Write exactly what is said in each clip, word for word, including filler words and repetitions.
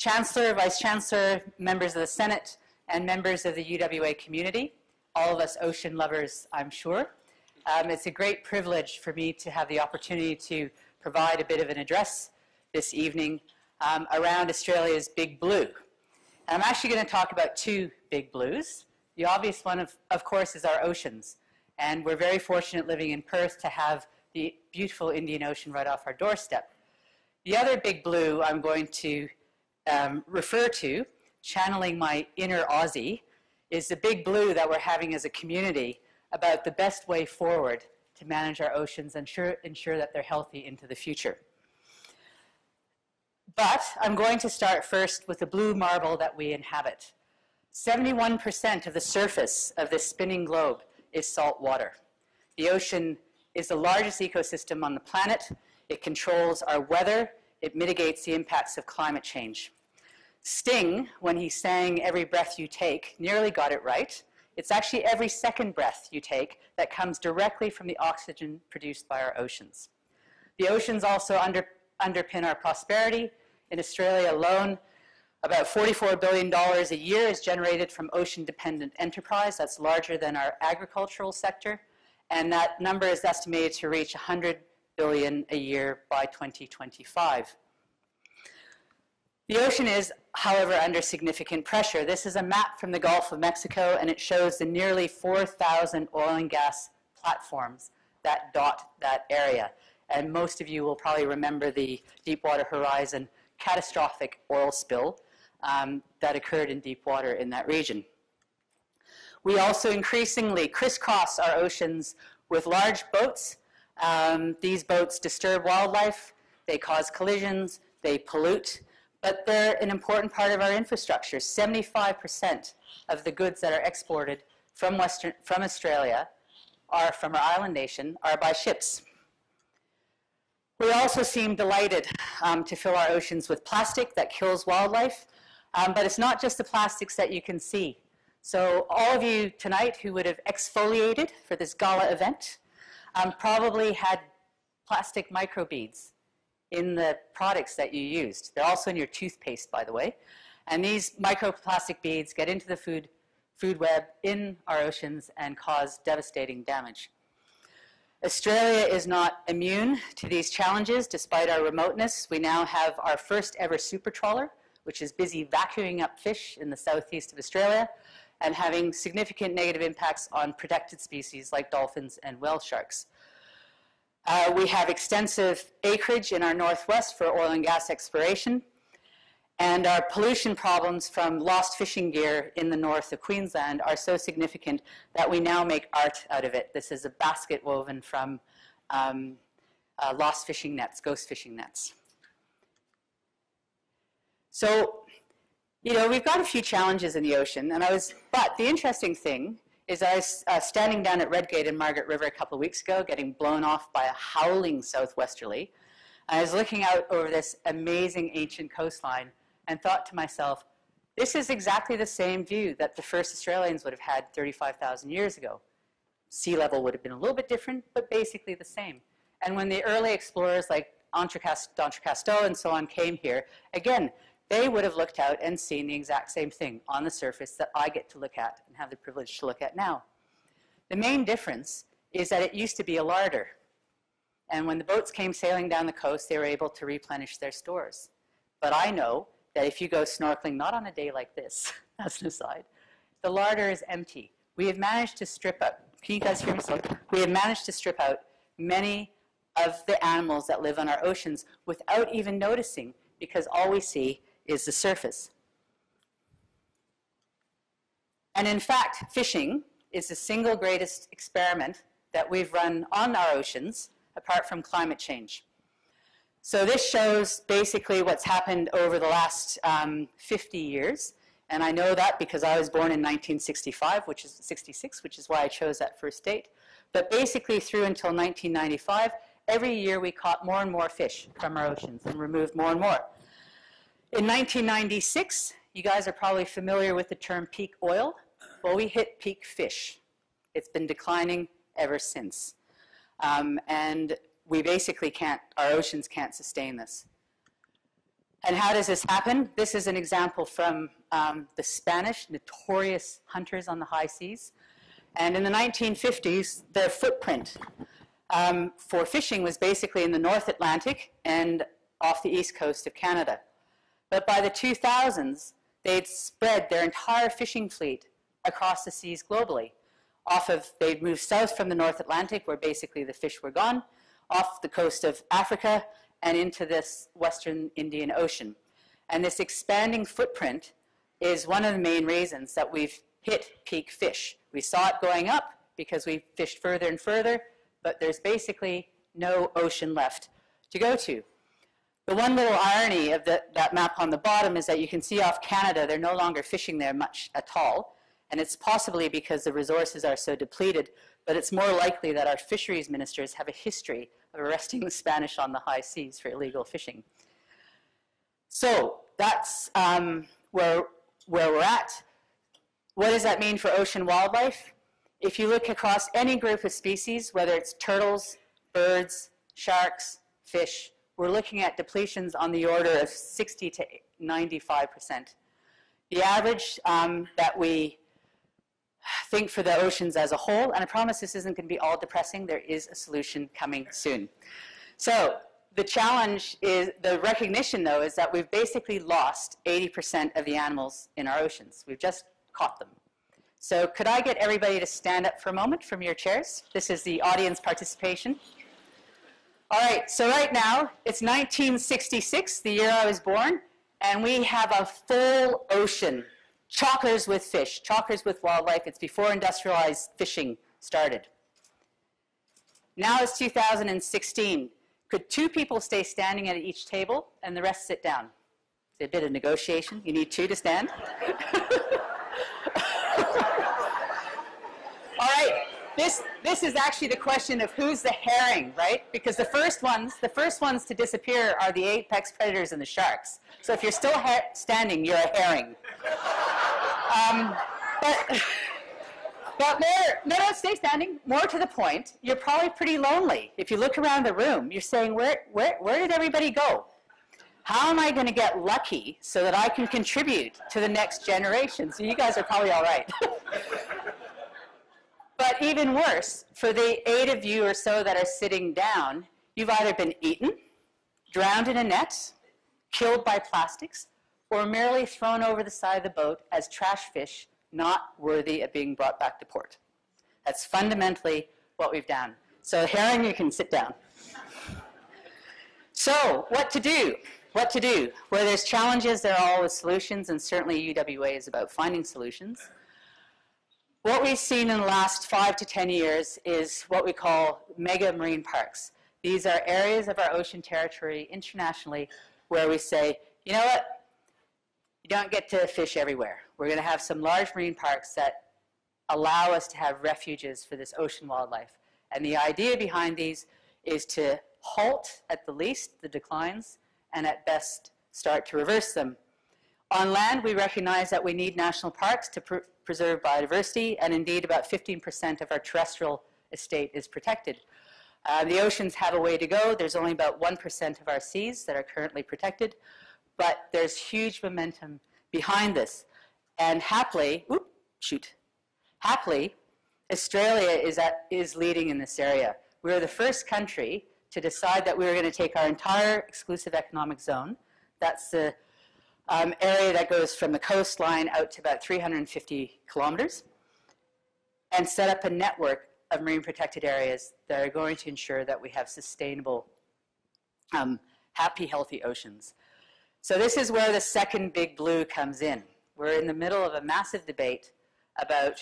Chancellor, Vice-Chancellor, members of the Senate, and members of the U W A community, all of us ocean lovers, I'm sure. Um, it's a great privilege for me to have the opportunity to provide a bit of an address this evening um, around Australia's Big Blue. And I'm actually going to talk about two big blues. The obvious one, of, of course, is our oceans. And we're very fortunate living in Perth to have the beautiful Indian Ocean right off our doorstep. The other big blue I'm going to um, refer to, channeling my inner Aussie, is the big blue that we're having as a community about the best way forward to manage our oceans and ensure, ensure that they're healthy into the future. But I'm going to start first with the blue marble that we inhabit. seventy-one percent of the surface of this spinning globe is salt water. The ocean is the largest ecosystem on the planet. It controls our weather. It mitigates the impacts of climate change. Sting, when he sang "Every Breath You Take," nearly got it right. It's actually every second breath you take that comes directly from the oxygen produced by our oceans. The oceans also under, underpin our prosperity. In Australia alone, about forty-four billion dollars a year is generated from ocean-dependent enterprise. That's larger than our agricultural sector. And that number is estimated to reach one hundred billion dollars a year by twenty twenty-five. The ocean is, however, under significant pressure. This is a map from the Gulf of Mexico, and it shows the nearly four thousand oil and gas platforms that dot that area. And most of you will probably remember the Deepwater Horizon catastrophic oil spill um, that occurred in deep water in that region. We also increasingly crisscross our oceans with large boats. Um, these boats disturb wildlife, they cause collisions, they pollute. But they're an important part of our infrastructure. seventy-five percent of the goods that are exported from, Western, from Australia are from our island nation are by ships. We also seem delighted um, to fill our oceans with plastic that kills wildlife. Um, but it's not just the plastics that you can see. So all of you tonight who would have exfoliated for this gala event um, probably had plastic microbeads in the products that you used. They're also in your toothpaste, by the way. And these microplastic beads get into the food, food web in our oceans and cause devastating damage. Australia is not immune to these challenges. Despite our remoteness, we now have our first ever super trawler, which is busy vacuuming up fish in the southeast of Australia and having significant negative impacts on protected species like dolphins and whale sharks. Uh, we have extensive acreage in our northwest for oil and gas exploration, and our pollution problems from lost fishing gear in the north of Queensland are so significant that we now make art out of it. This is a basket woven from um, uh, lost fishing nets, ghost fishing nets. So, you know, we've got a few challenges in the ocean, and I was, but the interesting thing is I was uh, standing down at Redgate in Margaret River a couple of weeks ago, getting blown off by a howling southwesterly. And I was looking out over this amazing ancient coastline and thought to myself, this is exactly the same view that the first Australians would have had thirty-five thousand years ago. Sea level would have been a little bit different, but basically the same. And when the early explorers like D'Antrecasteaux and so on came here, again, they would have looked out and seen the exact same thing on the surface that I get to look at and have the privilege to look at now. The main difference is that it used to be a larder. And when the boats came sailing down the coast, they were able to replenish their stores. But I know that if you go snorkeling, not on a day like this, that's an aside, the larder is empty. We have managed to strip out, can you guys hear me? We have managed to strip out many of the animals that live on our oceans without even noticing, because all we see is the surface. And in fact, fishing is the single greatest experiment that we've run on our oceans, apart from climate change. So this shows basically what's happened over the last um, fifty years. And I know that because I was born in nineteen sixty-five, which is sixty-six, which is why I chose that first date. But basically through until nineteen ninety-five, every year we caught more and more fish from our oceans and removed more and more. In nineteen ninety-six, you guys are probably familiar with the term peak oil. Well, we hit peak fish. It's been declining ever since. Um, and we basically can't, our oceans can't sustain this. And how does this happen? This is an example from um, the Spanish, notorious hunters on the high seas. And in the nineteen fifties, their footprint um, for fishing was basically in the North Atlantic and off the east coast of Canada. But by the two thousands, they'd spread their entire fishing fleet across the seas globally. Off of, they'd moved south from the North Atlantic, where basically the fish were gone, off the coast of Africa, and into this Western Indian Ocean. And this expanding footprint is one of the main reasons that we've hit peak fish. We saw it going up because we fished further and further, but there's basically no ocean left to go to. The one little irony of the, that map on the bottom is that you can see off Canada, they're no longer fishing there much at all, and it's possibly because the resources are so depleted, but it's more likely that our fisheries ministers have a history of arresting the Spanish on the high seas for illegal fishing. So that's um, where, where we're at. What does that mean for ocean wildlife? If you look across any group of species, whether it's turtles, birds, sharks, fish, we're looking at depletions on the order of sixty to ninety-five percent. The average um, that we think for the oceans as a whole, and I promise this isn't going to be all depressing, there is a solution coming soon. So the challenge is, the recognition though, is that we've basically lost eighty percent of the animals in our oceans. We've just caught them. So could I get everybody to stand up for a moment from your chairs? This is the audience participation. All right, so right now, it's nineteen sixty-six, the year I was born, and we have a full ocean. Chockers with fish, chockers with wildlife. It's before industrialized fishing started. Now it's two thousand sixteen. Could two people stay standing at each table and the rest sit down? It's a bit of negotiation. You need two to stand. All right, this, this is actually the question of who's the herring, right? Because the first ones, the first ones to disappear are the apex predators and the sharks. So if you're still standing, you're a herring. Um, but, but more, no, no, stay standing. More to the point, you're probably pretty lonely. If you look around the room, you're saying, where, where, where did everybody go? How am I going to get lucky so that I can contribute to the next generation? So you guys are probably all right. But even worse, for the eight of you or so that are sitting down, you've either been eaten, drowned in a net, killed by plastics, or merely thrown over the side of the boat as trash fish not worthy of being brought back to port. That's fundamentally what we've done. So herring, you can sit down. So what to do? What to do? Where there's challenges, there are always solutions, and certainly U W A is about finding solutions. What we've seen in the last five to ten years is what we call mega marine parks. These are areas of our ocean territory internationally where we say, you know what? You don't get to fish everywhere. We're going to have some large marine parks that allow us to have refuges for this ocean wildlife. And the idea behind these is to halt, at the least, the declines, and at best, start to reverse them. On land, we recognize that we need national parks to pr preserve biodiversity, and indeed, about fifteen percent of our terrestrial estate is protected. Uh, the oceans have a way to go. There's only about one percent of our seas that are currently protected. But there's huge momentum behind this. And happily, whoop, shoot, happily, Australia is, at, is leading in this area. We were the first country to decide that we were going to take our entire exclusive economic zone. That's the um, area that goes from the coastline out to about three hundred fifty kilometers, and set up a network of marine protected areas that are going to ensure that we have sustainable, um, happy, healthy oceans. So this is where the second big blue comes in. We're in the middle of a massive debate about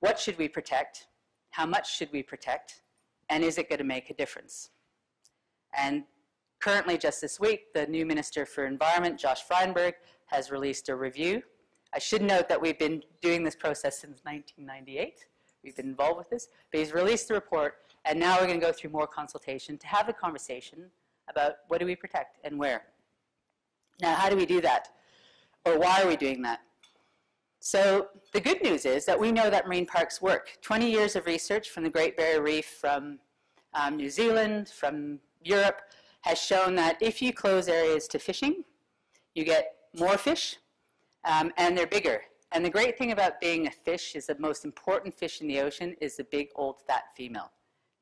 what should we protect, how much should we protect, and is it going to make a difference? And currently, just this week, the new Minister for Environment, Josh Frydenberg, has released a review. I should note that we've been doing this process since nineteen ninety-eight. We've been involved with this. But he's released the report, and now we're going to go through more consultation to have a conversation about what do we protect and where. Now, how do we do that? Or why are we doing that? So the good news is that we know that marine parks work. twenty years of research from the Great Barrier Reef, from um, New Zealand, from Europe, has shown that if you close areas to fishing, you get more fish, um, and they're bigger. And the great thing about being a fish is the most important fish in the ocean is the big, old, fat female.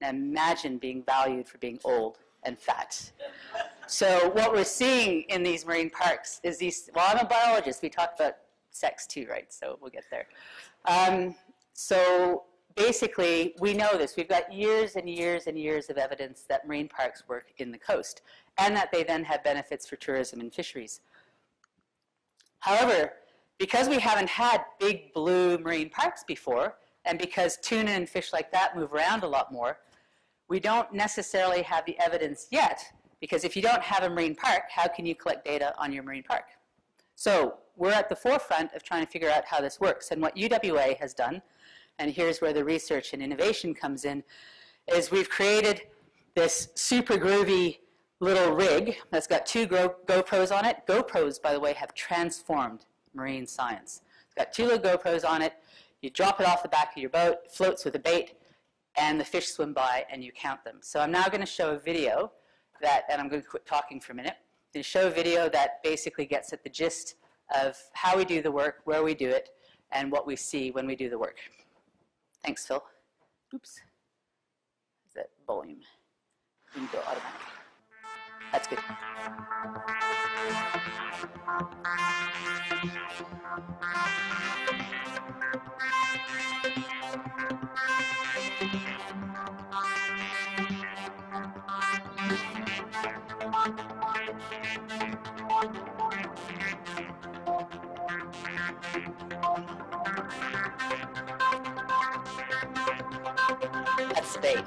Now imagine being valued for being old and fat. So what we're seeing in these marine parks is these, well, I'm a biologist. We talk about sex too, right? So we'll get there. Um, so basically, we know this. We've got years and years and years of evidence that marine parks work in the coast, and that they then have benefits for tourism and fisheries. However, because we haven't had big blue marine parks before, and because tuna and fish like that move around a lot more, we don't necessarily have the evidence yet, because if you don't have a marine park, how can you collect data on your marine park? So we're at the forefront of trying to figure out how this works. And what U W A has done, and here's where the research and innovation comes in, is we've created this super groovy little rig that's got two GoPros on it. GoPros, by the way, have transformed marine science. It's got two little GoPros on it. You drop it off the back of your boat, it floats with a bait, and the fish swim by, and you count them. So I'm now going to show a video that, and I'm going to quit talking for a minute, I'm going to show a video that basically gets at the gist of how we do the work, where we do it, and what we see when we do the work. Thanks, Phil. Oops. Is that volume? You go automatic. That's good. That's the bait.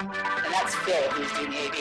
And that's Phil, who's doing the A B.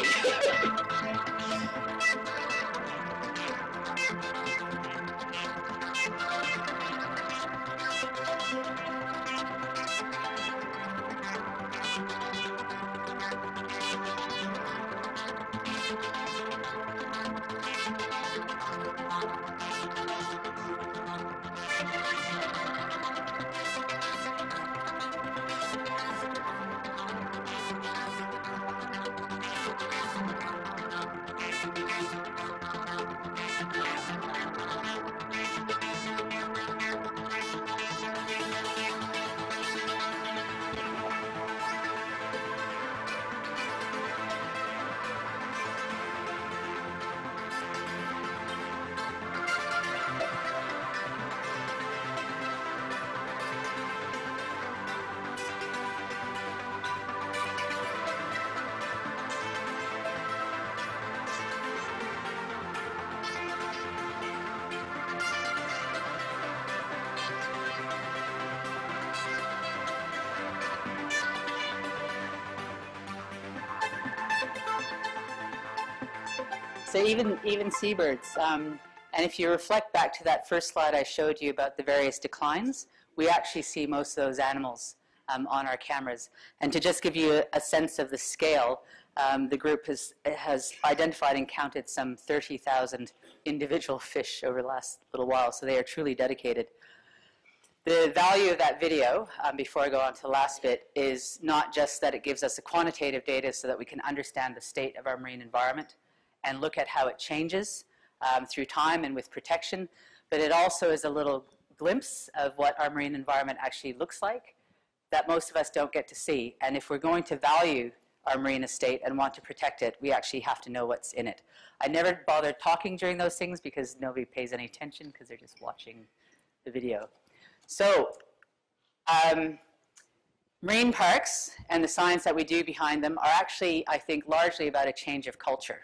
So even, even seabirds, um, and if you reflect back to that first slide I showed you about the various declines, we actually see most of those animals um, on our cameras. And to just give you a, a sense of the scale, um, the group has, has identified and counted some thirty thousand individual fish over the last little while, so they are truly dedicated. The value of that video, um, before I go on to the last bit, is not just that it gives us the quantitative data so that we can understand the state of our marine environment and look at how it changes um, through time and with protection, but it also is a little glimpse of what our marine environment actually looks like that most of us don't get to see. And if we're going to value our marine estate and want to protect it, we actually have to know what's in it. I never bothered talking during those things because nobody pays any attention because they're just watching the video. So um, marine parks and the science that we do behind them are actually, I think, largely about a change of culture.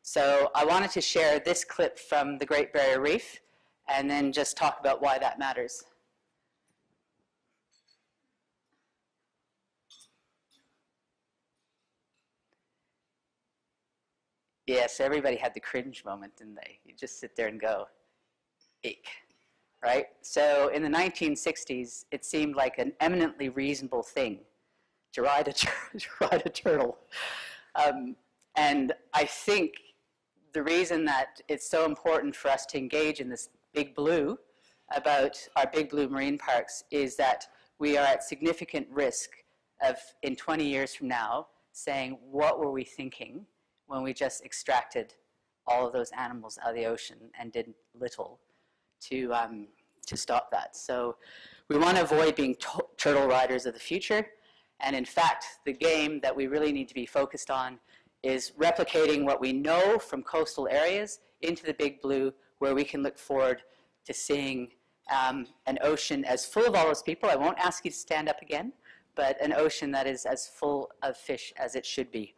So I wanted to share this clip from the Great Barrier Reef and then just talk about why that matters. Yes, everybody had the cringe moment, didn't they? You just sit there and go, eek, right? So in the nineteen sixties, it seemed like an eminently reasonable thing to ride a, to ride a turtle. Um, and I think the reason that it's so important for us to engage in this big blue about our big blue marine parks is that we are at significant risk of, in twenty years from now, saying, what were we thinking when we just extracted all of those animals out of the ocean and did little to, um, to stop that? So we want to avoid being turtle riders of the future. And in fact, the game that we really need to be focused on is replicating what we know from coastal areas into the big blue, where we can look forward to seeing um, an ocean as full of all those people. I won't ask you to stand up again, but an ocean that is as full of fish as it should be.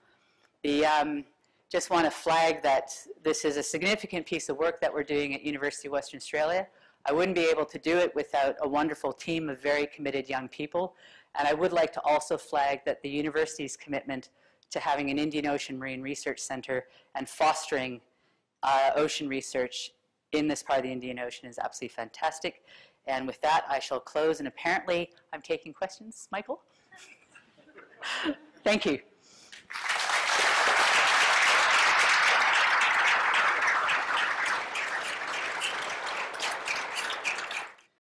The, um, just want to flag that this is a significant piece of work that we're doing at University of Western Australia. I wouldn't be able to do it without a wonderful team of very committed young people. And I would like to also flag that the university's commitment to having an Indian Ocean Marine Research Center and fostering uh, ocean research in this part of the Indian Ocean is absolutely fantastic. And with that, I shall close. And apparently, I'm taking questions. Michael? Thank you.